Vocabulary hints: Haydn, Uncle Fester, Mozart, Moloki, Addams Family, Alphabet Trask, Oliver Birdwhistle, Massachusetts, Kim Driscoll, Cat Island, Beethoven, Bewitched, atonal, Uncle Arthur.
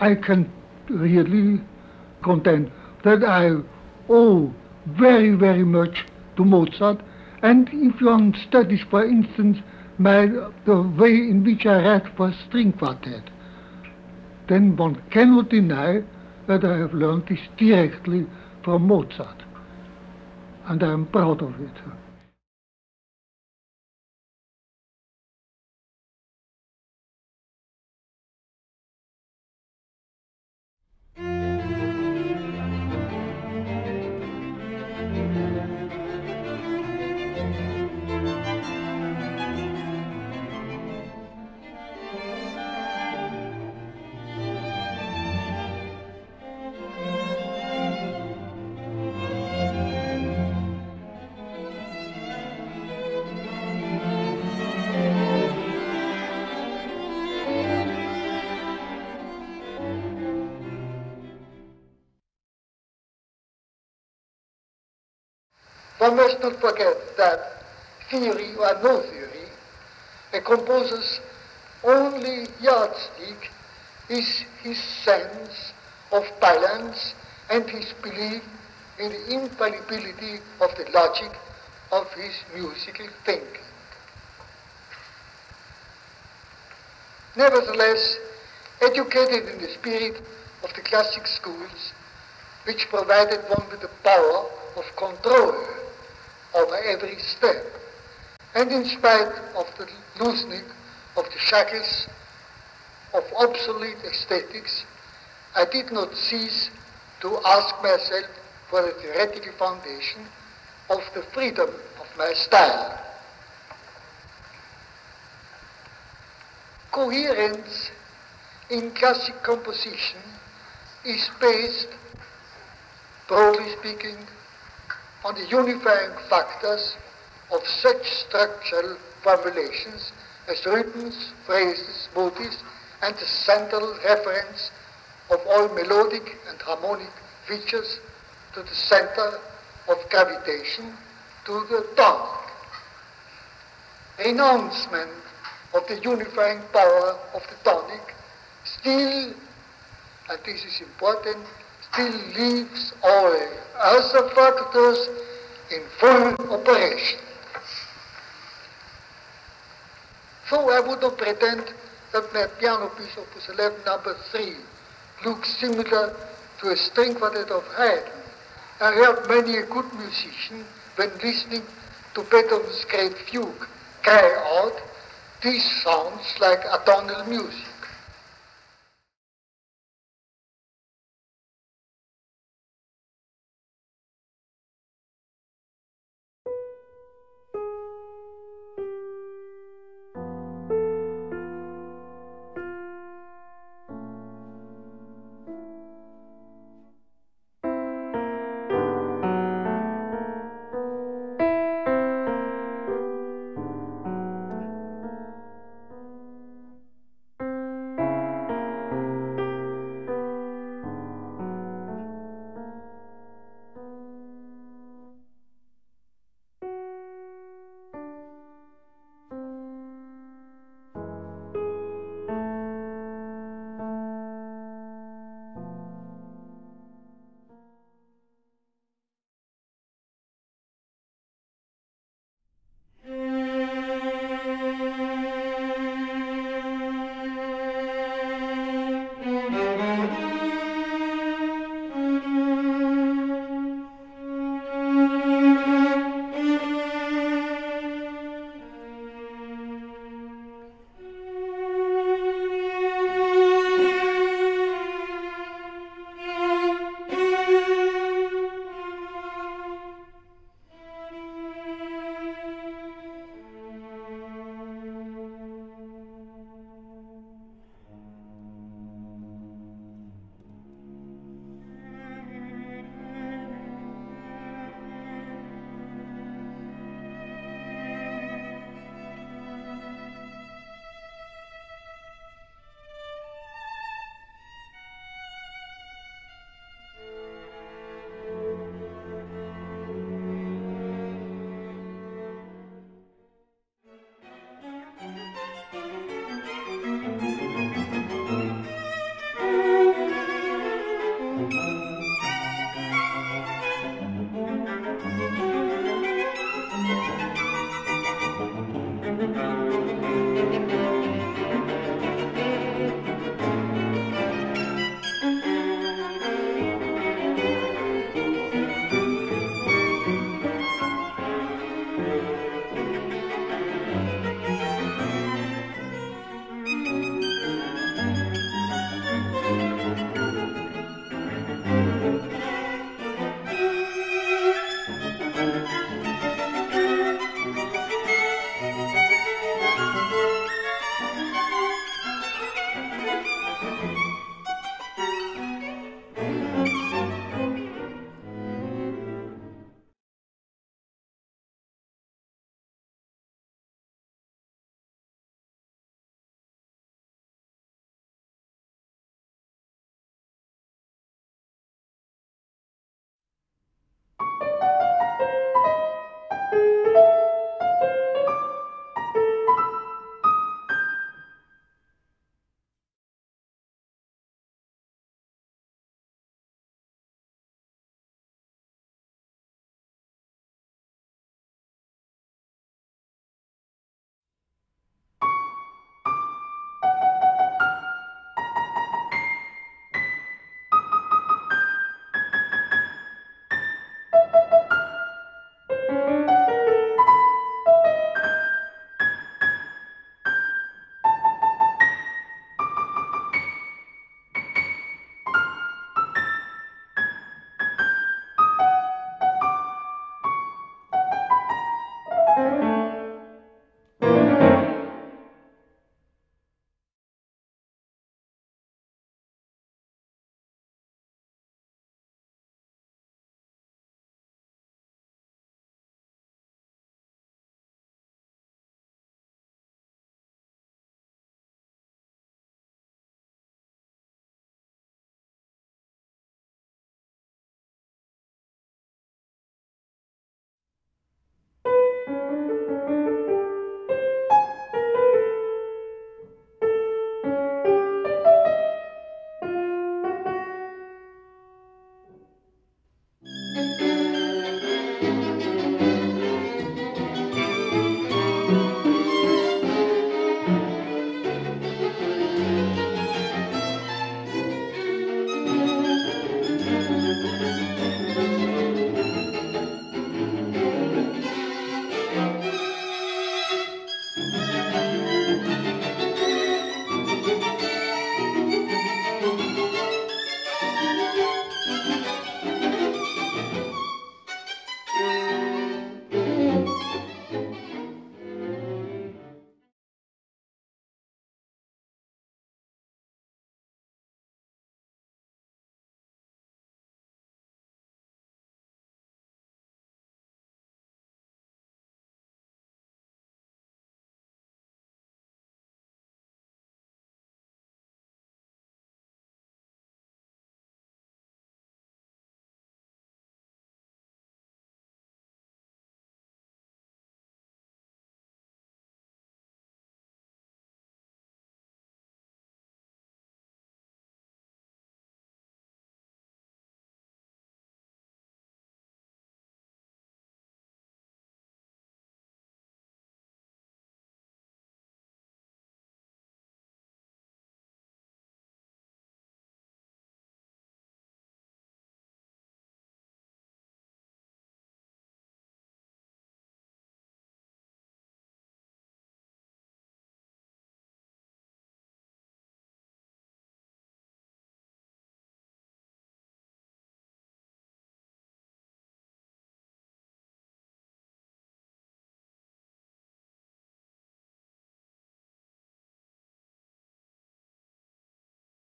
I can really contend that I owe very, very much to Mozart. And if one studies, for instance, the way in which I write for string quartet, then one cannot deny that I have learned this directly from Mozart. And I am proud of it. One must not forget that, theory or no theory, a composer's only yardstick is his sense of balance and his belief in the infallibility of the logic of his musical thinking. Nevertheless, educated in the spirit of the classic schools, which provided one with the power of control over every step, and in spite of the loosening of the shackles of obsolete aesthetics, I did not cease to ask myself for the theoretical foundation of the freedom of my style. Coherence in classic composition is based, broadly speaking, on the unifying factors of such structural formulations as rhythms, phrases, motives, and the central reference of all melodic and harmonic features to the center of gravitation, to the tonic. Renouncement of the unifying power of the tonic still, and this is important, still leaves all other factors in full operation. So I would not pretend that my piano piece opus 11 No. 3 looks similar to a string quartet of Haydn. I heard many a good musician, when listening to Beethoven's great fugue, cry out, "This sounds like atonal music."